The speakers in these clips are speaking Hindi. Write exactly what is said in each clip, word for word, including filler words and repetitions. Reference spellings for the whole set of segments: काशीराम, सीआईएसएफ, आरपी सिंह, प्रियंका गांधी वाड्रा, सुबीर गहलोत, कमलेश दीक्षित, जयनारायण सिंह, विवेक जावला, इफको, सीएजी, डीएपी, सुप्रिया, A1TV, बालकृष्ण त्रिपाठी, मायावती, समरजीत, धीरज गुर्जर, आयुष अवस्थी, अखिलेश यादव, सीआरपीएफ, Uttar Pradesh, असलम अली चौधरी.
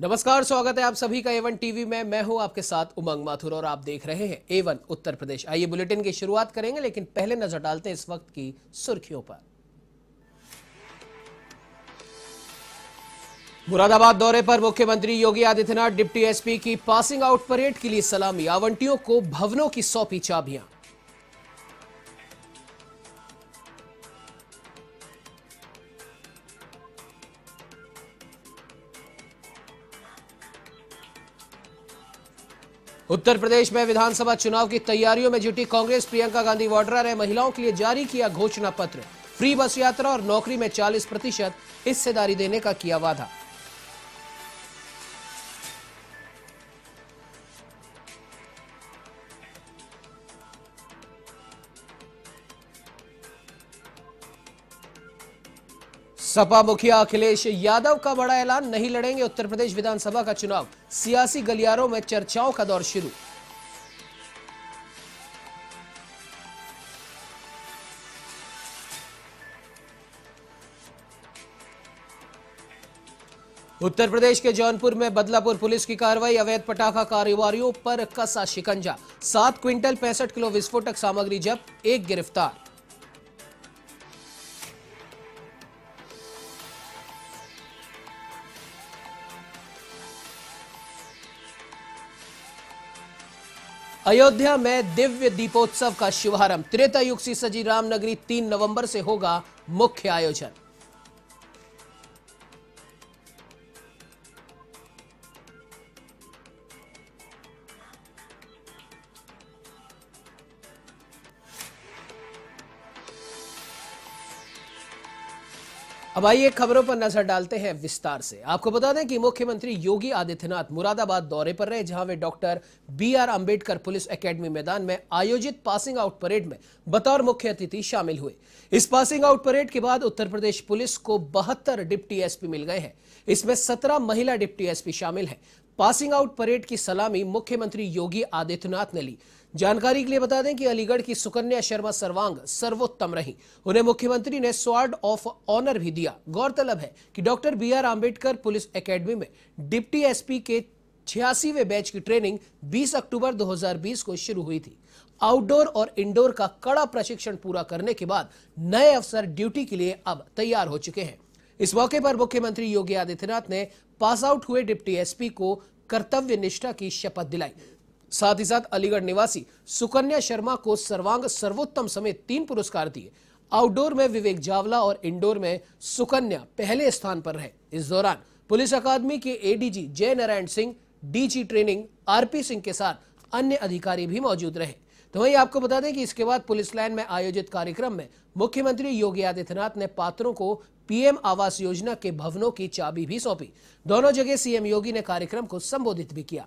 नमस्कार, स्वागत है आप सभी का ए वन टीवी में। मैं हूं आपके साथ उमंग माथुर और आप देख रहे हैं ए वन उत्तर प्रदेश। आइए बुलेटिन की शुरुआत करेंगे, लेकिन पहले नजर डालते हैं इस वक्त की सुर्खियों पर। मुरादाबाद दौरे पर मुख्यमंत्री योगी आदित्यनाथ, डिप्टी एसपी की पासिंग आउट परेड के लिए सलामी, आवंटियों को भवनों की सौंपी चाबियां। उत्तर प्रदेश में विधानसभा चुनाव की तैयारियों में जुटी कांग्रेस, प्रियंका गांधी वाड्रा ने महिलाओं के लिए जारी किया घोषणा पत्र, फ्री बस यात्रा और नौकरी में चालीस प्रतिशत हिस्सेदारी देने का किया वादा। सपा मुखिया अखिलेश यादव का बड़ा ऐलान, नहीं लड़ेंगे उत्तर प्रदेश विधानसभा का चुनाव, सियासी गलियारों में चर्चाओं का दौर शुरू। उत्तर प्रदेश के जौनपुर में बदलापुर पुलिस की कार्रवाई, अवैध पटाखा कारोबारियों पर कसा शिकंजा, सात क्विंटल पैंसठ किलो विस्फोटक सामग्री जब्त, एक गिरफ्तार। अयोध्या में दिव्य दीपोत्सव का शुभारंभ, त्रेता युग से सजी रामनगरी तीन नवंबर से होगा मुख्य आयोजन। अब आइए खबरों पर नजर डालते हैं विस्तार से। आपको बता दें कि मुख्यमंत्री योगी आदित्यनाथ मुरादाबाद दौरे पर रहे, जहां वे doctor B R Ambedkar police academy मैदान में आयोजित पासिंग आउट परेड में बतौर मुख्य अतिथि शामिल हुए। इस पासिंग आउट परेड के बाद उत्तर प्रदेश पुलिस को बहत्तर डिप्टी एसपी मिल गए हैं, इसमें सत्रह महिला डिप्टी एसपी शामिल है। पासिंग आउट परेड की सलामी मुख्यमंत्री योगी आदित्यनाथ ने ली। जानकारी के लिए बता दें कि अलीगढ़ की सुकन्या शर्मा सर्वांग सर्वोत्तम रही, उन्हें मुख्यमंत्री ने स्वार्ड ऑफ ऑनर भी दिया। गौरतलब है कि doctor B R Ambedkar police academy में डिप्टी एसपी के छियासीवें बैच की ट्रेनिंग बीस अक्टूबर दो हज़ार बीस को शुरू हुई थी। आउटडोर और इंडोर का कड़ा प्रशिक्षण पूरा करने के बाद नए अफसर ड्यूटी के लिए अब तैयार हो चुके हैं। इस मौके पर मुख्यमंत्री योगी आदित्यनाथ ने पास आउट हुए डिप्टी एसपी को कर्तव्य निष्ठा की शपथ दिलाई। साथ ही साथ अलीगढ़ निवासी सुकन्या शर्मा को सर्वांग सर्वोत्तम समेत तीन पुरस्कार दिए। आउटडोर में विवेक जावला और इंडोर में सुकन्या पहले स्थान पर रहे। इस दौरान पुलिस अकादमी के ADG जयनारायण सिंह, DG training आरपी सिंह के साथ अन्य अधिकारी भी मौजूद रहे। तो वही आपको बता दें कि इसके बाद पुलिस लाइन में आयोजित कार्यक्रम में मुख्यमंत्री योगी आदित्यनाथ ने पात्रों को पीएम आवास योजना के भवनों की चाबी भी सौंपी। दोनों जगह सीएम योगी ने कार्यक्रम को संबोधित भी किया।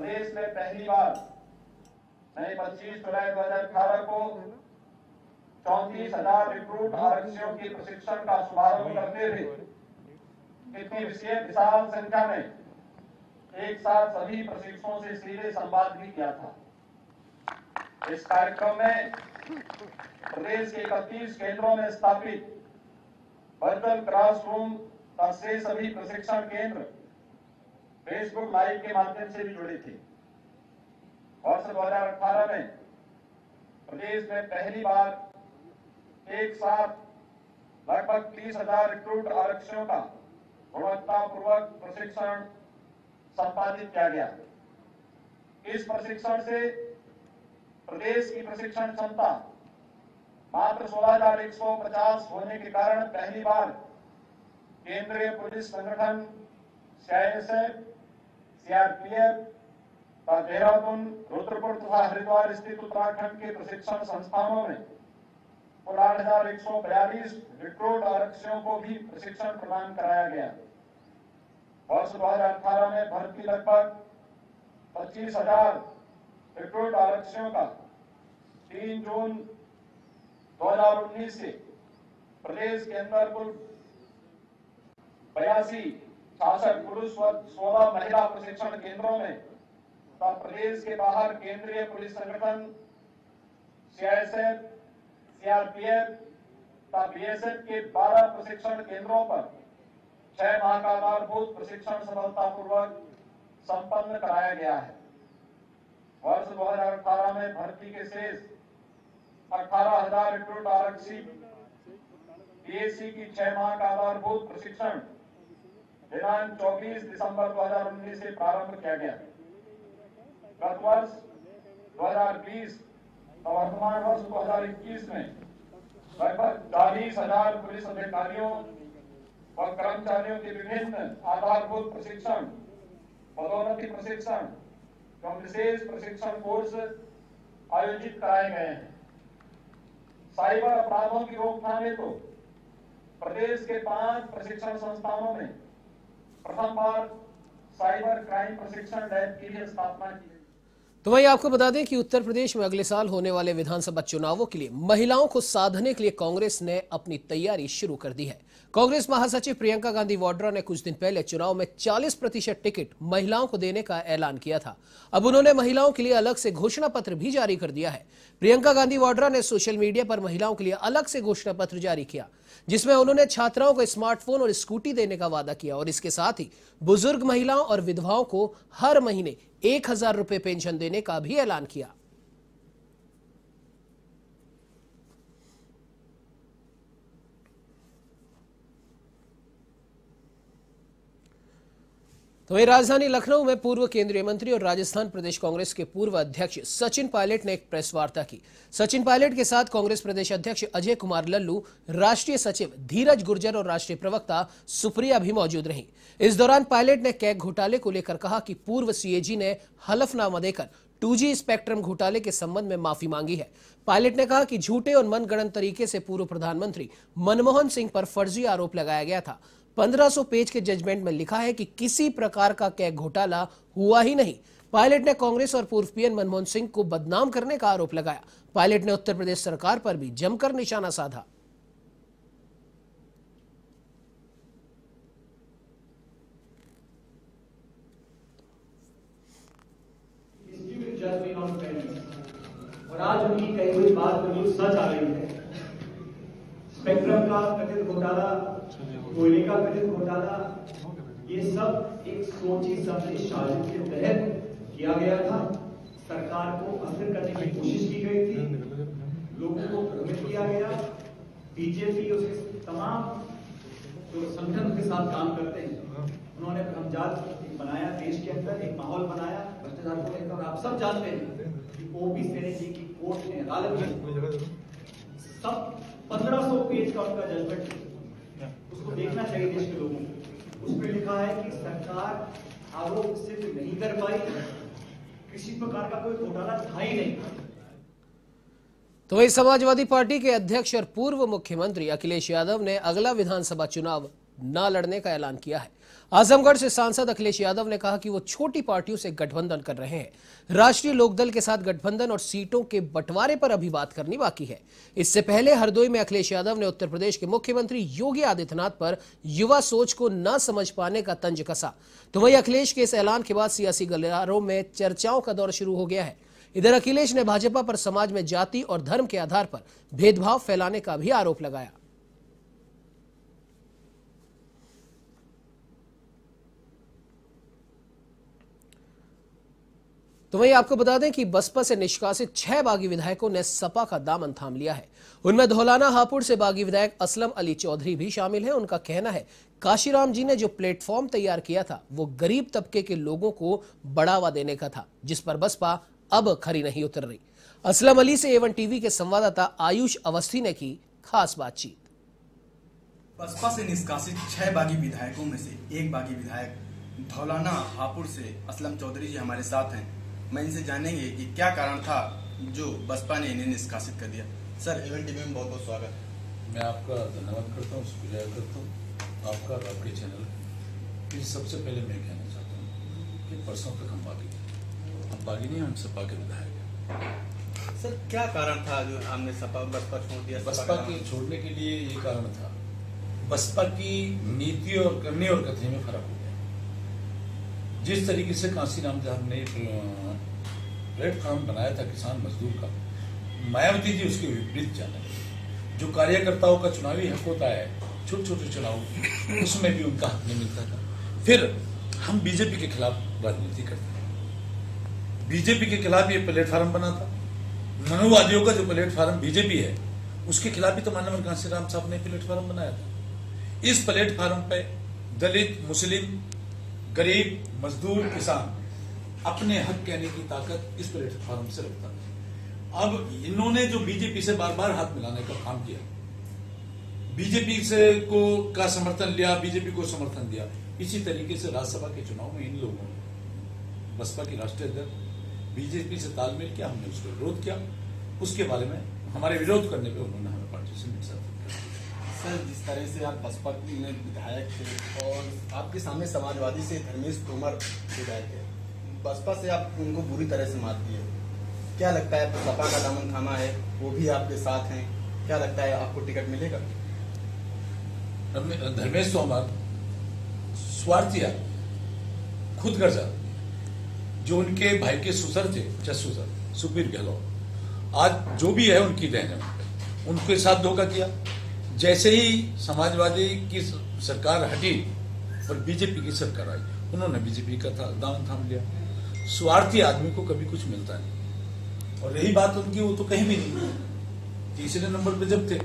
देश में पहली बार नई पच्चीस जुलाई दो हज़ार अठारह को चौंतीस हजार रिक्रूट आरक्षियों के प्रशिक्षण का शुभारंभ करते हुए इतनी विशेष विशाल संख्या में एक साथ सभी प्रशिक्षकों से सीधे संवाद भी किया था। इस कार्यक्रम में प्रदेश के इकतीस केंद्रों में स्थापित वर्चुअल क्लासरूम तक से सभी प्रशिक्षण केंद्र फेसबुक लाइव के माध्यम से भी जुड़ी थी। वर्ष दो हज़ार अठारह में प्रदेश में पहली बार एक साथ लगभग तीस हजार रिक्रूट आरक्षियों का गुणवत्तापूर्वक प्रशिक्षण संपादित किया गया। इस प्रशिक्षण से प्रदेश की प्रशिक्षण क्षमता मात्र सोलह हजार एक सौ पचास होने के कारण पहली बार केंद्रीय पुलिस संगठन सीआईएसएफ, सीआरपीएफ, देहरादून, रुद्रपुर तथा हरिद्वार स्थित उत्तराखंड के प्रशिक्षण संस्थानों में आठ हजार एक सौ बयालीस रिक्रूट आरक्षियों को भी प्रशिक्षण प्रदान कराया गया। वर्ष दो हजार अठारह में भर्ती लगभग पच्चीस हजार रिक्रूट आरक्षियों का तीन जून दो हजार उन्नीस से प्रदेश के अंदर कुल बयासी छाछठ पुरुष व सोलह महिला प्रशिक्षण केंद्रों में तथा प्रदेश के बाहर केंद्रीय पुलिस संगठन सीआईएसएफ, सीआरपीएफ तथा बीएसएफ के बारह प्रशिक्षण केंद्रों पर छह माह का आधारभूत प्रशिक्षण सफलतापूर्वक संपन्न कराया गया है। वर्ष दो हज़ार अठारह में भर्ती के शेष अठारह हजार रिक्रूट आरक्षी बीएससी की छह माह का आधारभूत प्रशिक्षण दिनांक चौबीस दिसंबर दो हज़ार उन्नीस से प्रारंभ किया गया। गत वर्ष दो हज़ार बीस और वर्तमान वर्ष दो हज़ार इक्कीस में लगभग चालीस हजार पुलिस अधिकारियों और कर्मचारियों के विभिन्न आधारभूत प्रशिक्षण, पदोन्नति प्रशिक्षण एवं विशेष प्रशिक्षण कोर्स आयोजित कराए गए हैं। साइबर अपराधों की रोकथाम हेतु प्रदेश के पांच प्रशिक्षण संस्थानों में प्रथम बार साइबर क्राइम प्रशिक्षण लैब की भी स्थापना की। तो वही आपको बता दें कि उत्तर प्रदेश में अगले साल होने वाले विधानसभा चुनावों के लिए महिलाओं को साधने के लिए कांग्रेस ने अपनी तैयारी शुरू कर दी है। कांग्रेस महासचिव प्रियंका गांधी वाड्रा ने कुछ दिन पहले चुनाव में चालीस प्रतिशत टिकट महिलाओं को देने का ऐलान किया था। अब उन्होंने महिलाओं के लिए अलग से घोषणा पत्र भी जारी कर दिया है। प्रियंका गांधी वाड्रा ने सोशल मीडिया पर महिलाओं के लिए अलग से घोषणा पत्र जारी किया, जिसमें उन्होंने छात्राओं को स्मार्टफोन और स्कूटी देने का वादा किया और इसके साथ ही बुजुर्ग महिलाओं और विधवाओं को हर महीने एक हजार रुपए पेंशन देने का भी ऐलान किया। तो वही राजधानी लखनऊ में पूर्व केंद्रीय मंत्री और राजस्थान प्रदेश कांग्रेस के पूर्व अध्यक्ष सचिन पायलट ने एक प्रेस वार्ता की। सचिन पायलट के साथ कांग्रेस प्रदेश अध्यक्ष अजय कुमार लल्लू, राष्ट्रीय सचिव धीरज गुर्जर और राष्ट्रीय प्रवक्ता सुप्रिया भी मौजूद रहीं। इस दौरान पायलट ने कैग घोटाले को लेकर कहा कि पूर्व सीएजी ने हलफनामा देकर टू जी स्पेक्ट्रम घोटाले के संबंध में माफी मांगी है। पायलट ने कहा कि झूठे और मनगढ़ंत तरीके से पूर्व प्रधानमंत्री मनमोहन सिंह पर फर्जी आरोप लगाया गया था। पंद्रह सौ पेज के जजमेंट में लिखा है कि किसी प्रकार का कैग घोटाला हुआ ही नहीं। पायलट ने कांग्रेस और पूर्व पीएम मनमोहन सिंह को बदनाम करने का आरोप लगाया। पायलट ने उत्तर प्रदेश सरकार पर भी जमकर निशाना साधा। और आज उनकी कही हुई बात बिल्कुल सच आ रही है। स्पेक्ट्रम का कथित घोटाला, कोयले का कथित घोटाला, ये सब एक सोची समझी साजिश के तहत किया गया था। सरकार को अस्थिर करने की कोशिश की गई थी, लोगों को भ्रमित किया गया। बीजेपी उसके तमाम जो संगठन के साथ काम करते हैं, उन्होंने भ्रमजाल बनाया, देश के अंदर एक माहौल बनाया भ्रष्टाचार को लेकर। आप सब जानते हैं कि ओपी सेने जी की कोर्ट ने, अदालत ने सब पंद्रह सौ पेज का उनका जजमेंट, उसको देखना चाहिए देश के लोगों को। उसमें लिखा है कि सरकार आरोप सिद्ध नहीं कर पाई, किसी प्रकार का कोई घोटाला था ही नहीं। तो वही समाजवादी पार्टी के अध्यक्ष और पूर्व मुख्यमंत्री अखिलेश यादव ने अगला विधानसभा चुनाव ना लड़ने का ऐलान किया है। आजमगढ़ से सांसद अखिलेश यादव ने कहा कि वो छोटी पार्टियों से गठबंधन कर रहे हैं। राष्ट्रीय लोकदल के साथ गठबंधन और सीटों के बंटवारे पर अभी बात करनी बाकी है। इससे पहले हरदोई में अखिलेश यादव ने उत्तर प्रदेश के मुख्यमंत्री योगी आदित्यनाथ पर युवा सोच को न समझ पाने का तंज कसा। तो वही अखिलेश के इस ऐलान के बाद सियासी गलियारों में चर्चाओं का दौर शुरू हो गया है। इधर अखिलेश ने भाजपा पर समाज में जाति और धर्म के आधार पर भेदभाव फैलाने का भी आरोप लगाया। तो वहीं आपको बता दें कि बसपा से निष्कासित छह बागी विधायकों ने सपा का दामन थाम लिया है। उनमें धौलाना हापुड़ से बागी विधायक असलम अली चौधरी भी शामिल हैं। उनका कहना है काशीराम जी ने जो प्लेटफॉर्म तैयार किया था वो गरीब तबके के लोगों को बढ़ावा देने का था, जिस पर बसपा अब खरी नहीं उतर रही। असलम अली से ए वन टीवी के संवाददाता आयुष अवस्थी ने की खास बातचीत। बसपा से निष्कासित छह बागी विधायकों में से एक बागी विधायक धौलाना हापुड़ से असलम चौधरी जी हमारे साथ हैं। मैं इनसे जानेंगे कि क्या कारण था जो बसपा ने इन्हें निष्कासित कर दिया। सर, एवन टीवी में बहुत बहुत स्वागत। मैं आपका धन्यवाद करता हूँ, शुक्रिया करता हूँ आपका और आपके चैनल की। सबसे पहले मैं कहना चाहता हूँ कि परसों तक हम बागी थे, हम बागी नहीं, हम सपा के विधायक हैं। सर क्या कारण था जो हमने सपा बसपा छोड़ दिया? बसपा के छोड़ने के लिए ये कारण था, बसपा की नीति और करने और कथे में फर्क हो गया। जिस तरीके से कांसी राम साहब ने प्लेटफॉर्म बनाया था किसान मजदूर का, मायावती जी उसके विपरीत चला। जो कार्यकर्ताओं का चुनावी हक होता है, छोटे छोटे चुनाव, उसमें भी उनका हक नहीं मिलता था। फिर हम बीजेपी के खिलाफ राजनीति करते हैं, बीजेपी के खिलाफ ये प्लेटफार्म बना था। मनुवादियों का जो प्लेटफार्म बीजेपी है, उसके खिलाफ भी तो माननीय कांसीराम साहब ने प्लेटफार्म बनाया था। इस प्लेटफार्म पे दलित, मुस्लिम, गरीब, मजदूर, किसान अपने हक कहने की ताकत इस प्लेटफार्म से रखता है। अब इन्होंने जो बीजेपी से बार बार हाथ मिलाने का काम किया, बीजेपी से को का समर्थन लिया, बीजेपी को समर्थन दिया। इसी तरीके से राज्यसभा के चुनाव में इन लोगों ने बसपा की राष्ट्रीय अध्यक्ष बीजेपी से तालमेल किया, हमने उसका विरोध किया। उसके बारे में हमारे विरोध करने पे उन्होंने हमें पार्टी से निष्कासित किया। सर, जिस तरह से आप बसपा में विधायक थे और आपके सामने समाजवादी से धर्मेश तोमर विधायक थे, बसपा से आप उनको बुरी तरह से मात दिए। क्या लगता है सपा का दामन थामा है, वो भी आपके साथ हैं, क्या लगता है आपको टिकट मिलेगा? धर्मेश तोमर स्वार्थी है, खुद गर्जा। जो उनके भाई के सुसर थे, चसुसर सुबीर गहलोत, आज जो भी है उनकी देन है, उनके साथ धोखा किया। जैसे ही समाजवादी की सरकार हटी और बीजेपी की सरकार आई, उन्होंने बीजेपी का दामन थाम लिया। स्वार्थी आदमी को कभी कुछ मिलता नहीं। और रही बात उनकी, वो तो कहीं भी नहीं तीसरे नंबर पे जब थे,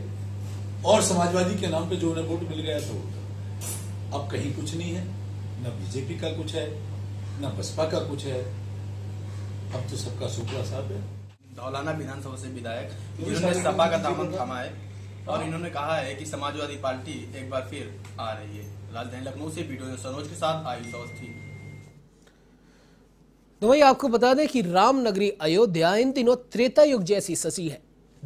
और समाजवादी के नाम पे जो उन्हें वोट मिल गया तो अब कहीं कुछ नहीं है, ना बीजेपी का कुछ है, ना बसपा का कुछ है। अब तो सबका सुप्रिया साहब है। धौलाना विधानसभा से विधायक जिन्होंने सपा का दामन थामा है और इन्होंने कहा है कि समाजवादी पार्टी एक बार फिर आ रही है। राजधानी लखनऊ से वीडियो सरोज के साथ आयुष अवस्थी। तो वही आपको बता दें कि रामनगरी अयोध्या इन दिनों त्रेता युग जैसी सजी है।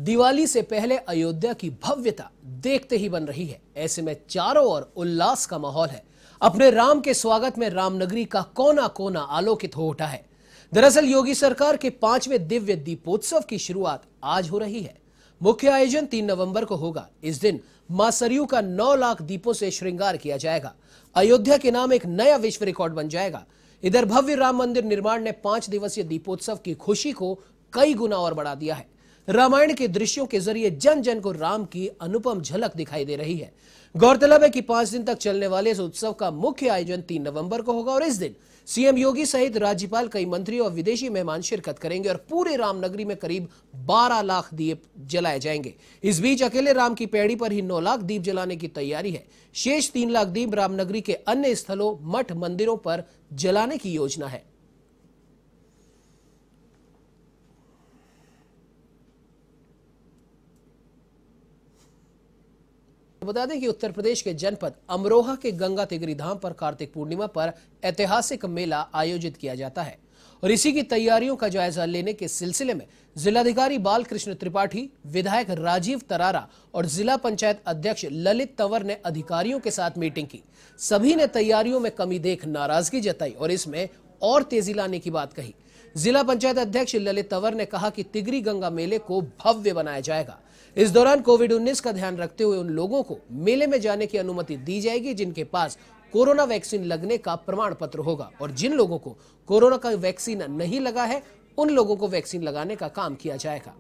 दिवाली से पहले अयोध्या की भव्यता देखते ही बन रही है। ऐसे में चारों ओर उल्लास का माहौल है। अपने राम के स्वागत में रामनगरी का कोना कोना आलोकित हो उठा है। दरअसल योगी सरकार के पांचवें दिव्य दीपोत्सव की शुरुआत आज हो रही है। मुख्य आयोजन तीन नवंबर को होगा। इस दिन मां सरयू का नौ लाख दीपों से श्रृंगार किया जाएगा। अयोध्या के नाम एक नया विश्व रिकॉर्ड बन जाएगा। इधर भव्य राम मंदिर निर्माण ने पांच दिवसीय दीपोत्सव की खुशी को कई गुना और बढ़ा दिया है। रामायण के दृश्यों के जरिए जन जन को राम की अनुपम झलक दिखाई दे रही है। गौरतलब है कि पांच दिन तक चलने वाले इस उत्सव का मुख्य आयोजन तीन नवंबर को होगा और इस दिन सीएम योगी सहित राज्यपाल, कई मंत्री और विदेशी मेहमान शिरकत करेंगे और पूरे रामनगरी में करीब बारह लाख दीप जलाए जाएंगे। इस बीच अकेले राम की पैड़ी पर ही नौ लाख दीप जलाने की तैयारी है। शेष तीन लाख दीप रामनगरी के अन्य स्थलों, मठ मंदिरों पर जलाने की योजना है। बता दें कि उत्तर प्रदेश के जनपद अमरोहा के गंगा तिगरी धाम पर कार्तिक पूर्णिमा पर ऐतिहासिक मेला आयोजित किया जाता है और इसी की तैयारियों का जायजा लेने के सिलसिले में जिलाधिकारी बालकृष्ण त्रिपाठी, विधायक राजीव तरारा और जिला पंचायत अध्यक्ष ललित तंवर ने अधिकारियों के साथ मीटिंग की। सभी ने तैयारियों में कमी देख नाराजगी जताई और इसमें और तेजी लाने की बात कही। जिला पंचायत अध्यक्ष ललित तंवर ने कहा कि तिगरी गंगा मेले को भव्य बनाया जाएगा। इस दौरान कोविड उन्नीस का ध्यान रखते हुए उन लोगों को मेले में जाने की अनुमति दी जाएगी जिनके पास कोरोना वैक्सीन लगने का प्रमाण पत्र होगा और जिन लोगों को कोरोना का वैक्सीन नहीं लगा है उन लोगों को वैक्सीन लगाने का काम किया जाएगा।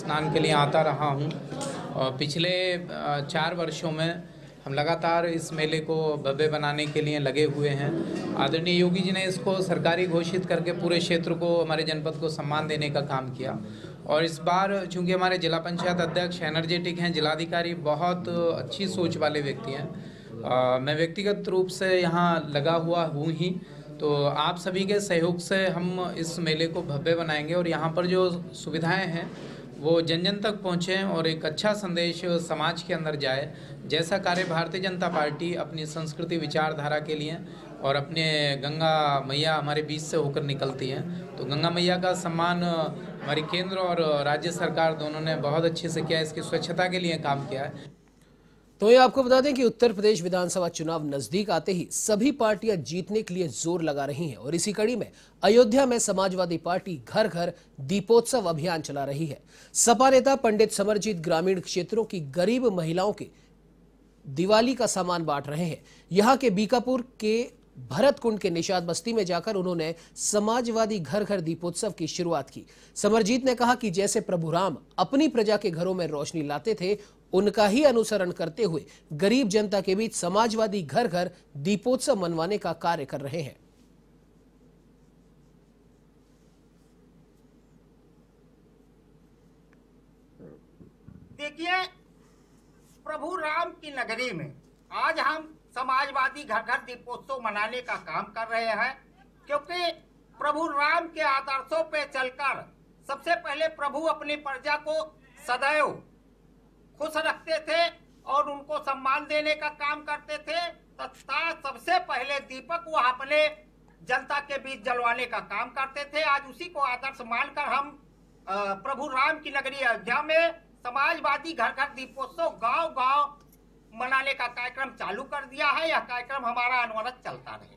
स्नान के लिए आता रहा हूँ और पिछले चार वर्षों में हम लगातार इस मेले को भव्य बनाने के लिए लगे हुए हैं। आदरणीय योगी जी ने इसको सरकारी घोषित करके पूरे क्षेत्र को, हमारे जनपद को सम्मान देने का काम किया और इस बार चूंकि हमारे जिला पंचायत अध्यक्ष एनर्जेटिक हैं, जिलाधिकारी बहुत अच्छी सोच वाले व्यक्ति हैं, आ, मैं व्यक्तिगत रूप से यहाँ लगा हुआ हूँ ही, तो आप सभी के सहयोग से हम इस मेले को भव्य बनाएंगे और यहाँ पर जो सुविधाएँ हैं वो जन जन तक पहुँचें और एक अच्छा संदेश समाज के अंदर जाए, जैसा कार्य भारतीय जनता पार्टी अपनी संस्कृति, विचारधारा के लिए और अपने गंगा मैया हमारे बीच से होकर निकलती हैं। तो गंगा मैया का सम्मान हमारी केंद्र और राज्य सरकार दोनों ने बहुत अच्छे से किया, इसकी स्वच्छता के लिए काम किया है। तो ये आपको बता दें कि उत्तर प्रदेश विधानसभा चुनाव नजदीक आते ही सभी पार्टियां जीतने के लिए जोर लगा रही हैं और इसी कड़ी में अयोध्या में समाजवादी पार्टी घर घर दीपोत्सव अभियान चला रही है। सपा नेता पंडित समरजीत ग्रामीण क्षेत्रों की गरीब महिलाओं के दिवाली का सामान बांट रहे हैं। यहाँ के बीकापुर के भरत कुंड के निषाद बस्ती में जाकर उन्होंने समाजवादी घर घर दीपोत्सव की शुरुआत की। समरजीत ने कहा कि जैसे प्रभु राम अपनी प्रजा के घरों में रोशनी लाते थे, उनका ही अनुसरण करते हुए गरीब जनता के बीच समाजवादी घर घर दीपोत्सव मनवाने का कार्य कर रहे हैं। देखिए, प्रभु राम की नगरी में आज हम समाजवादी घर घर दीपोत्सव मनाने का काम कर रहे हैं, क्योंकि प्रभु राम के आदर्शों पे चलकर सबसे पहले प्रभु अपनी प्रजा को सदैव खुश रखते थे और उनको सम्मान देने का काम करते थे, तथा सबसे पहले दीपक वो अपने जनता के बीच जलवाने का काम करते थे। आज उसी को आदर्श मानकर हम प्रभु राम की नगरी अयोध्या में समाजवादी घर घर दीपोत्सव गांव गांव मनाने का कार्यक्रम चालू कर दिया है। यह कार्यक्रम हमारा अनवरत चलता रहे।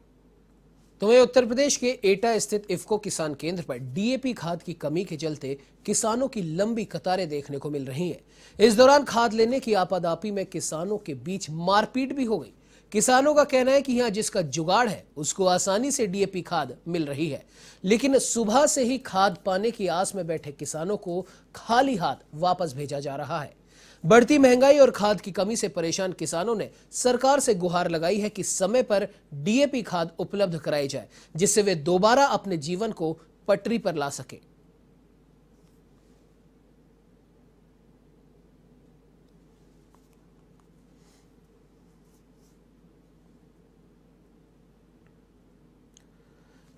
तो वहीं उत्तर प्रदेश के एटा स्थित इफको किसान केंद्र पर डीएपी खाद की कमी के चलते किसानों की लंबी कतारें देखने को मिल रही हैं। इस दौरान खाद लेने की आपाधापी में किसानों के बीच मारपीट भी हो गई। किसानों का कहना है कि यहाँ जिसका जुगाड़ है उसको आसानी से डीएपी खाद मिल रही है, लेकिन सुबह से ही खाद पाने की आस में बैठे किसानों को खाली हाथ वापस भेजा जा रहा है। बढ़ती महंगाई और खाद की कमी से परेशान किसानों ने सरकार से गुहार लगाई है कि समय पर डीएपी खाद उपलब्ध कराई जाए, जिससे वे दोबारा अपने जीवन को पटरी पर ला सके।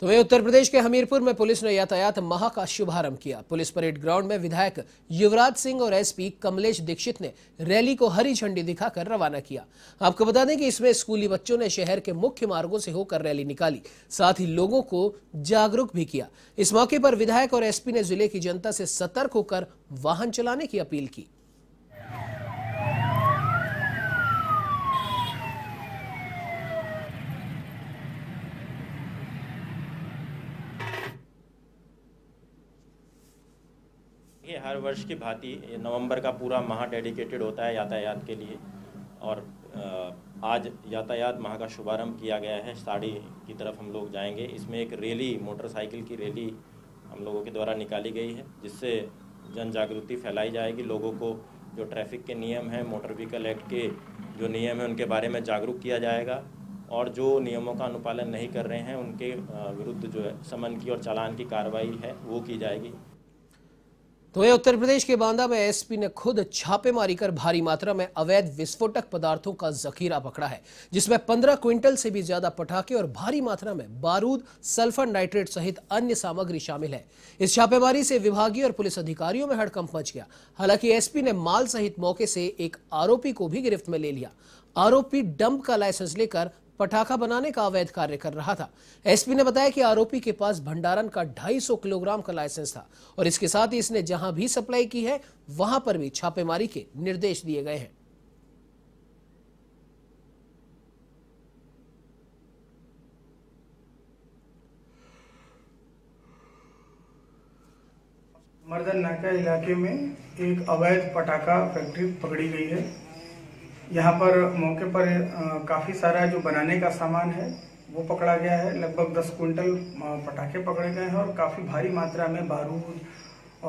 तो वहीं उत्तर प्रदेश के हमीरपुर में पुलिस ने यातायात माह का शुभारंभ किया। पुलिस परेड ग्राउंड में विधायक युवराज सिंह और एसपी कमलेश दीक्षित ने रैली को हरी झंडी दिखाकर रवाना किया। आपको बता दें कि इसमें स्कूली बच्चों ने शहर के मुख्य मार्गों से होकर रैली निकाली, साथ ही लोगों को जागरूक भी किया। इस मौके पर विधायक और एसपी ने जिले की जनता से सतर्क होकर वाहन चलाने की अपील की। हर वर्ष की भांति नवंबर का पूरा माह डेडिकेटेड होता है यातायात के लिए, और आज यातायात माह का शुभारंभ किया गया है। साड़ी की तरफ हम लोग जाएंगे। इसमें एक रैली, मोटरसाइकिल की रैली हम लोगों के द्वारा निकाली गई है, जिससे जन जागृति फैलाई जाएगी। लोगों को जो ट्रैफिक के नियम हैं, मोटर व्हीकल एक्ट के जो नियम हैं, उनके बारे में जागरूक किया जाएगा, और जो नियमों का अनुपालन नहीं कर रहे हैं उनके विरुद्ध जो है समन की और चालान की कार्रवाई है वो की जाएगी। तो ये उत्तर प्रदेश के बांदा में एसपी ने खुद छापेमारी कर भारी मात्रा में अवैध विस्फोटक पदार्थों का जखीरा पकड़ा है, जिसमें पंद्रह क्विंटल से भी ज्यादा पटाखे और भारी मात्रा में बारूद, सल्फर नाइट्रेट सहित अन्य सामग्री शामिल है। इस छापेमारी से विभागीय और पुलिस अधिकारियों में हड़कंप मच गया। हालांकि एसपी ने माल सहित मौके से एक आरोपी को भी गिरफ्त में ले लिया। आरोपी डंप का लाइसेंस लेकर पटाखा बनाने का अवैध कार्य कर रहा था। एसपी ने बताया कि आरोपी के पास भंडारण का दो सौ पचास किलोग्राम का लाइसेंस था, और इसके साथ ही इसने जहां भी सप्लाई की है वहां पर भी छापेमारी के निर्देश दिए गए हैं। मर्दन नाका इलाके में एक अवैध पटाखा फैक्ट्री पकड़ी गई है। यहाँ पर मौके पर काफ़ी सारा जो बनाने का सामान है वो पकड़ा गया है। लगभग दस कुंटल पटाखे पकड़े गए हैं और काफ़ी भारी मात्रा में बारूद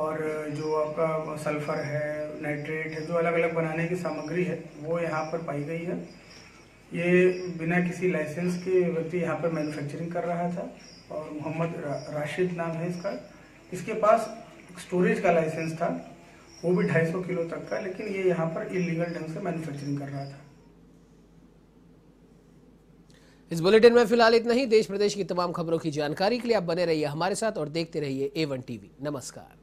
और जो आपका सल्फर है, नाइट्रेट है, जो अलग अलग बनाने की सामग्री है वो यहाँ पर पाई गई है। ये बिना किसी लाइसेंस के व्यक्ति यहाँ पर मैन्युफैक्चरिंग कर रहा था, और मोहम्मद रा, राशिद नाम है इसका। इसके पास स्टोरेज का लाइसेंस था, वो भी दो सौ पचास किलो तक का, लेकिन ये यहाँ पर इलीगल ढंग से मैन्युफैक्चरिंग कर रहा था। इस बुलेटिन में फिलहाल इतना ही। देश प्रदेश की तमाम खबरों की जानकारी के लिए आप बने रहिए हमारे साथ और देखते रहिए ए वन टीवी। नमस्कार।